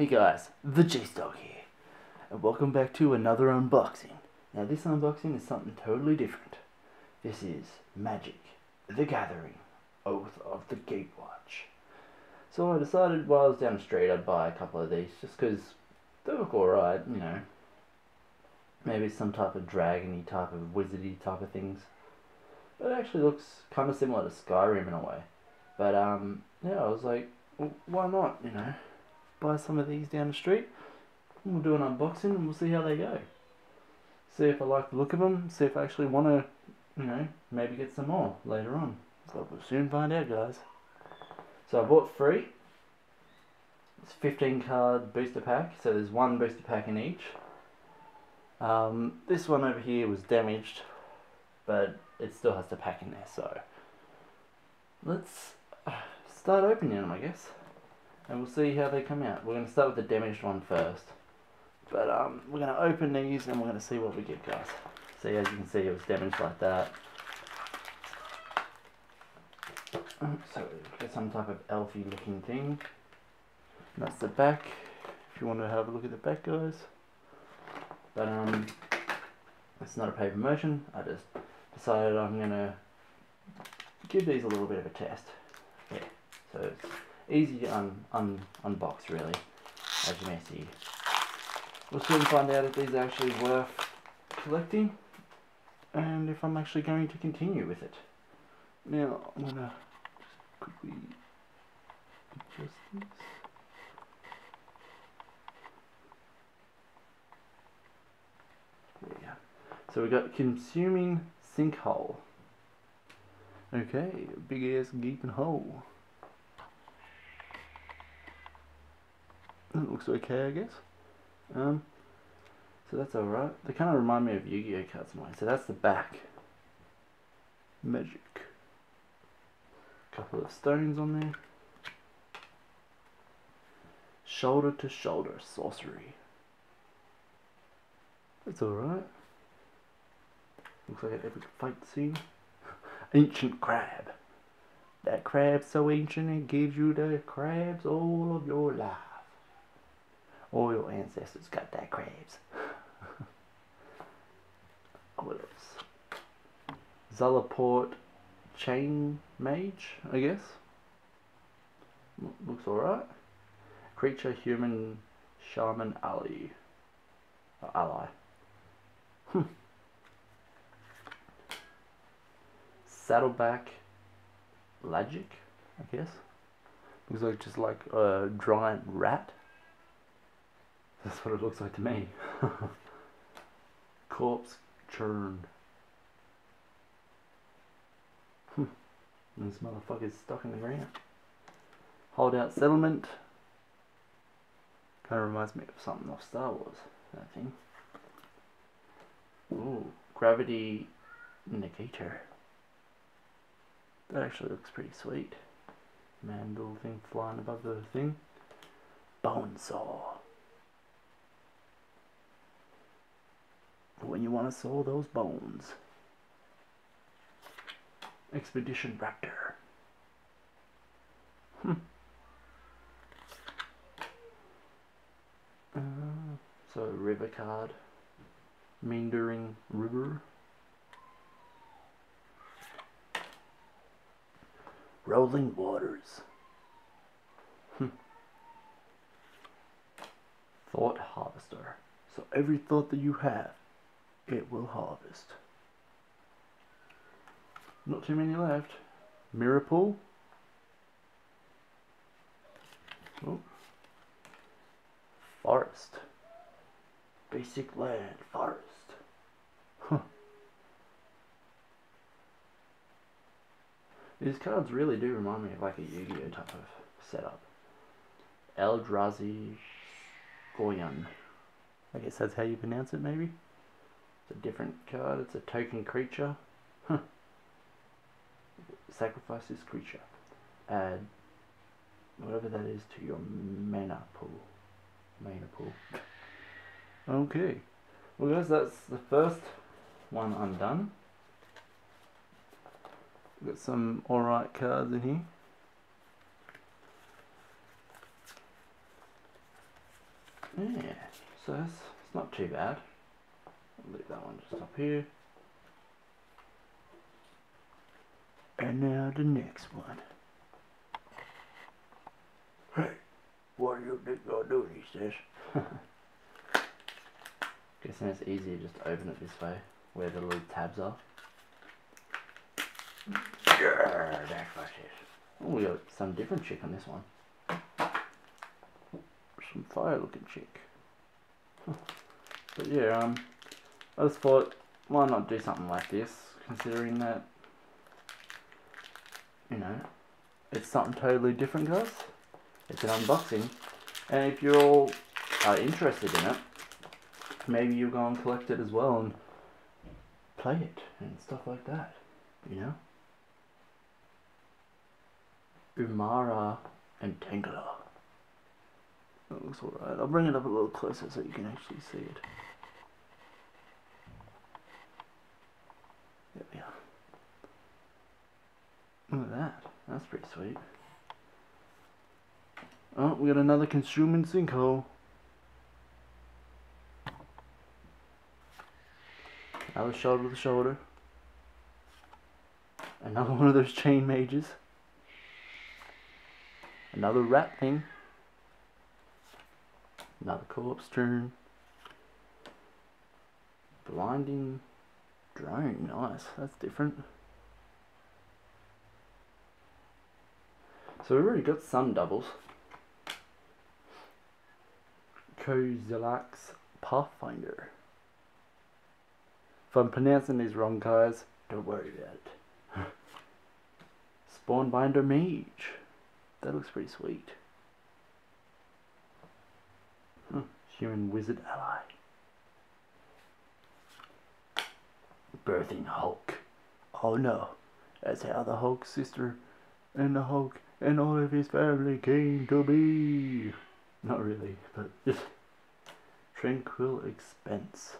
Hey guys, TheJaseDawg here, and welcome back to another unboxing. Now this unboxing is something totally different. This is Magic the Gathering, Oath of the Gatewatch. So I decided while I was down the street I'd buy a couple of these, just because they look alright, you know. Maybe it's some type of dragony type of wizardy type of things. But it actually looks kind of similar to Skyrim in a way. But yeah, I was like, well, why not, you know? Buy some of these down the street, and we'll do an unboxing and we'll see how they go. See if I like the look of them, see if I actually want to, you know, maybe get some more later on. So we'll soon find out, guys. So I bought three. It's a 15 card booster pack, so there's one booster pack in each. This one over here was damaged, but it still has the pack in there, so let's start opening them, I guess. And we'll see how they come out. We're going to start with the damaged one first. But we're going to open these and we're going to see what we get, guys. See, as you can see, it was damaged like that. So we've got some type of elfy looking thing. And that's the back. If you want to have a look at the back, guys. But it's not a paid promotion. I just decided I'm going to give these a little bit of a test. Yeah. So it's easy to unbox, really, as you may see. We'll soon find out if these are actually worth collecting and if I'm actually going to continue with it. Now, I'm going to quickly adjust this. There we go. So we got Consuming Sinkhole. Okay, big ass geeping hole. It looks okay, I guess. So that's alright. They kind of remind me of Yu-Gi-Oh cards in a way. So that's the back. Magic. Couple of stones on there. Shoulder to shoulder sorcery. That's alright. Looks like an epic fight scene. Ancient crab. That crab's so ancient it gives you the crabs all of your life. All your ancestors got that crabs. What else? Zulaport Chainmage, I guess. Looks alright. Creature Human Shaman Ally. Or Ally. Saddleback Logic, I guess. Looks like just like a giant rat. That's what it looks like to me. Corpse Churn. This motherfucker's stuck in the ground. Holdout Settlement. Kind of reminds me of something off Star Wars. That thing. Ooh. Gravity Negator. That actually looks pretty sweet. Man, little thing flying above the thing. Bone Saw. When you want to saw those bones. Expedition Raptor. So river card. Meandering River. Rolling Waters. Thought Harvester. So every thought that you have, it will harvest. Not too many left. Mirror Pool. Oh. Forest. Basic land. Forest. Huh. These cards really do remind me of like a Yu-Gi-Oh type of setup. Eldrazi Goyan. I guess that's how you pronounce it, maybe? A different card, it's a token creature. Sacrifice this creature. Add whatever that is to your mana pool. Mana pool. Okay. Well guys, that's the first one undone. We've got some alright cards in here. Yeah, so it's not too bad. I'll leave that one just up here. And now the next one. Hey, what are you gonna do these days? Guessing it's easier just to open it this way, where the little tabs are. Yeah, oh, we got some different chick on this one. Some fire-looking chick. But yeah, I just thought, why not do something like this, considering that, you know, it's something totally different, guys. It's an unboxing, and if you're all interested in it, maybe you'll go and collect it as well and play it and stuff like that, you know. Umara Tangler. That looks alright. I'll bring it up a little closer so you can actually see it. There we are. Look at that. That's pretty sweet. Oh, we got another consuming sinkhole. Another shoulder to shoulder. Another one of those chain mages. Another rat thing. Another corpse churn. Blinding drone. Nice. That's different. So we've already got some doubles. Kozilek's Pathfinder. If I'm pronouncing these wrong, guys, don't worry about it. Spawnbinder Mage. That looks pretty sweet. Huh. Human Wizard Ally. Birthing Hulk. Oh no. That's how the Hulk's sister and the Hulk and all of his family came to be. Not really, but just Tranquil Expense.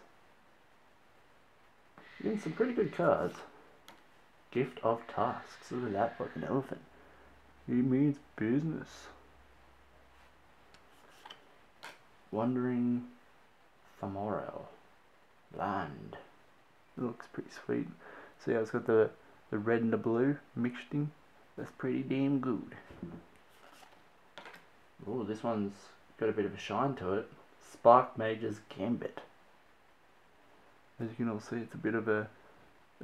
Getting some pretty good cards. Gift of Tasks. Look at that fucking elephant. He means business. Wandering Thamorow. Land. It looks pretty sweet. See how it's got the red and the blue mixed in? That's pretty damn good. Oh, this one's got a bit of a shine to it. Spark Mage's Gambit. As you can all see, it's a bit of a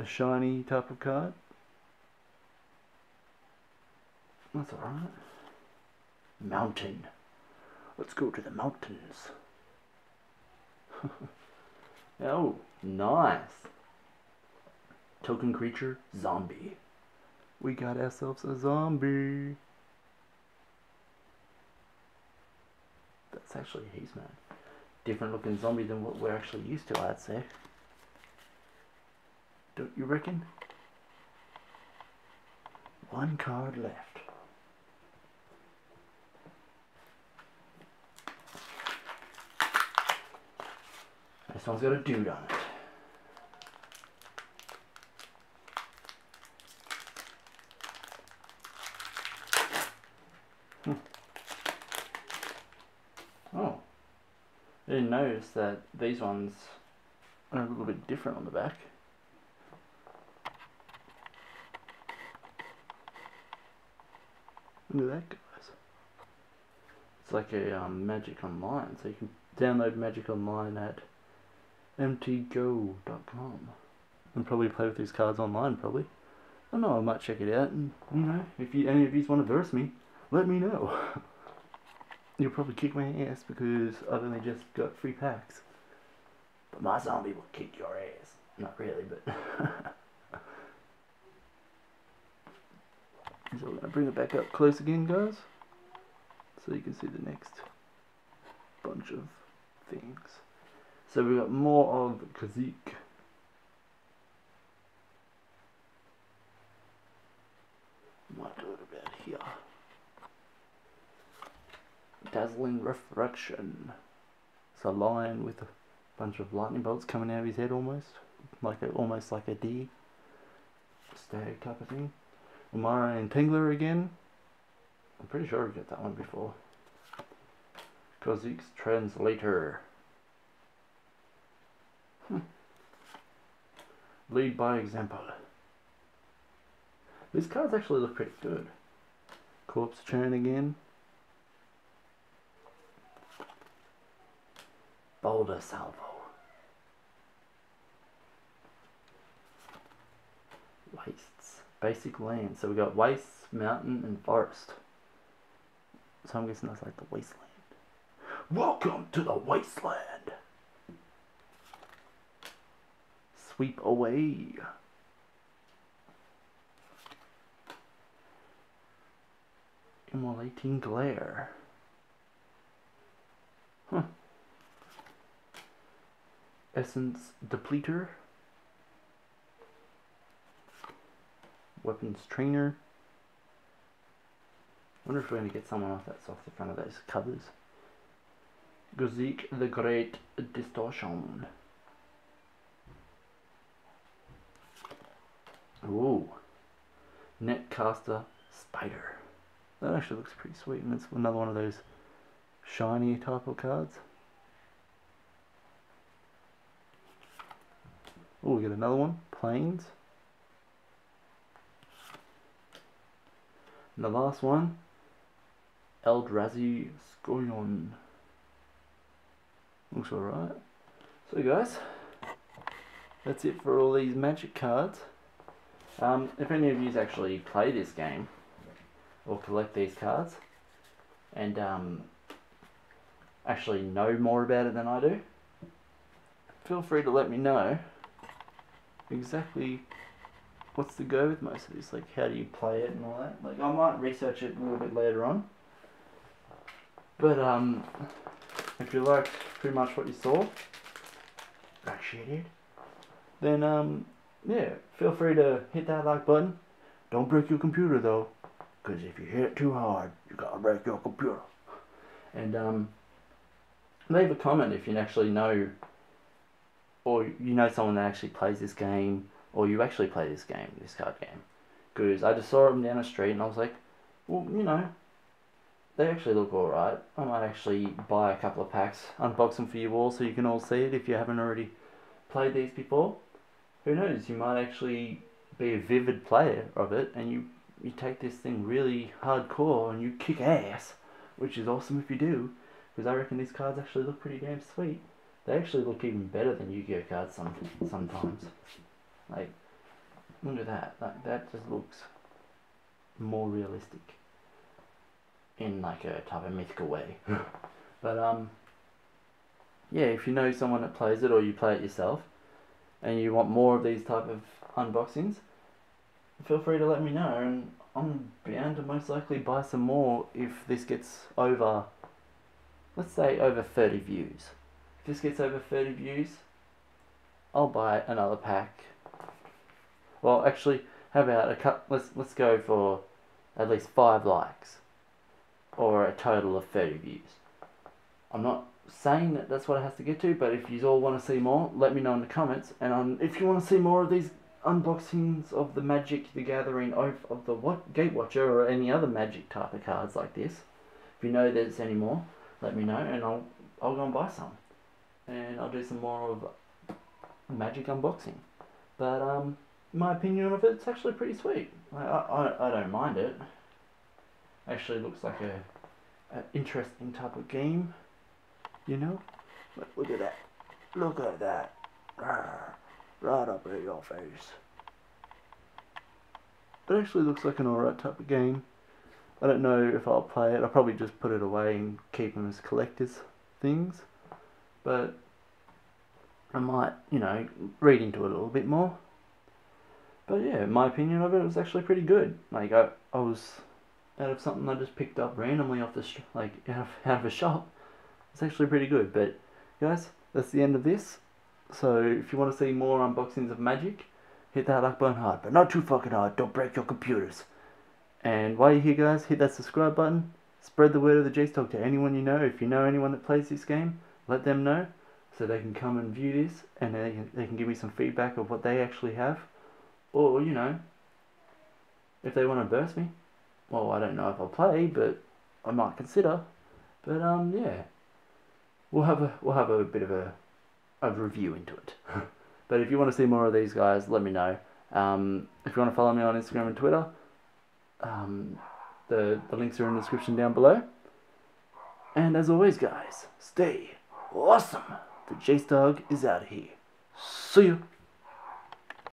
shiny type of card. That's alright. Mountain. Let's go to the mountains. Oh, nice. Token creature, zombie. We got ourselves a zombie. That's actually a he's man. Different looking zombie than what we're actually used to, I'd say. Don't you reckon? One card left. This one's got a dude on it. Oh, I didn't notice that these ones are a little bit different on the back. Look at that, guys. It's like a Magic Online, so you can download Magic Online at mtgo.com and probably play with these cards online, probably. I don't know, I might check it out, and you know, if you, any of you want to verse me, let me know. You'll probably kick my ass because I've only just got 3 packs. But my zombie will kick your ass. Not really, but... So we're going to bring it back up close again, guys, so you can see the next bunch of things. So we've got more of Guzik. Might do it about here. Dazzling Refraction. It's a lion with a bunch of lightning bolts coming out of his head, almost like a deer, stag type of thing. Umara Tangler again. I'm pretty sure we got that one before. Kozik's Translator. Lead by Example. These cards actually look pretty good. Corpse Churn again. Boulder Salvo. Wastes. Basic land. So we got wastes, mountain, and forest. So I'm guessing that's like the wasteland. Welcome to the wasteland! Sweep Away. Immolating Glare. Huh. Essence Depleter. Weapons Trainer. I wonder if we're going to get someone off that's off the front of those covers. Guzik the Great Distortion. Ooh. Netcaster Spider. That actually looks pretty sweet, and it's another one of those shiny type of cards. Oh, we get another one. Plains. And the last one, Eldrazi Goyan. Looks alright. So guys, that's it for all these magic cards. If any of you actually play this game, or collect these cards, and actually know more about it than I do, feel free to let me know exactly what's the go with most of this, like how do you play it and all that. Like I might research it a little bit later on, but if you liked pretty much what you saw, appreciate it, then yeah, feel free to hit that like button. Don't break your computer though, because if you hit it too hard, you gotta break your computer. And leave a comment if you actually know, or you know someone that actually plays this game, or you actually play this game, this card game. Because I just saw them down the street and I was like, well, you know, they actually look alright. I might actually buy a couple of packs, unbox them for you all so you can all see it if you haven't already played these before. Who knows, you might actually be a vivid player of it and you take this thing really hardcore and you kick ass, which is awesome if you do, because I reckon these cards actually look pretty damn sweet. They actually look even better than Yu-Gi-Oh cards sometimes. Like, look at that. Like, that just looks more realistic in like a type of mythical way. But yeah, if you know someone that plays it or you play it yourself and you want more of these type of unboxings, feel free to let me know and I'm bound to most likely buy some more if this gets over, let's say over 30 views. If this gets over 30 views, I'll buy another pack. Well, actually, how about a cut? Let's go for at least 5 likes, or a total of 30 views. I'm not saying that that's what it has to get to, but if you all want to see more, let me know in the comments. And if you want to see more of these unboxings of the Magic the Gathering, Oath of the Gatewatcher, or any other Magic type of cards like this, if you know there's any more, let me know, and I'll go and buy some, and I'll do some more of Magic unboxing. But my opinion of it's actually pretty sweet. I don't mind it. Actually looks like an interesting type of game, you know. But look at that, look at that, right up in your face. It actually looks like an alright type of game. I don't know if I'll play it. I'll probably just put it away and keep them as collectors things, but I might, you know, read into it a little bit more. But yeah, my opinion of it was actually pretty good. Like, I was, out of something I just picked up randomly off the, out of a shop, it's actually pretty good. But guys, that's the end of this. So if you want to see more unboxings of Magic, hit that like button hard, but not too fucking hard, don't break your computers. And while you're here guys, hit that subscribe button, spread the word of TheJaseDawg to anyone you know. If you know anyone that plays this game, let them know, so they can come and view this, and they can give me some feedback of what they actually have. Or, you know, if they want to burst me, well, I don't know if I'll play, but I might consider. But yeah, we'll have a bit of a review into it. But if you want to see more of these guys, let me know. If you want to follow me on Instagram and Twitter, the links are in the description down below. And as always, guys, stay awesome. TheJaseDawg is out of here. See ya.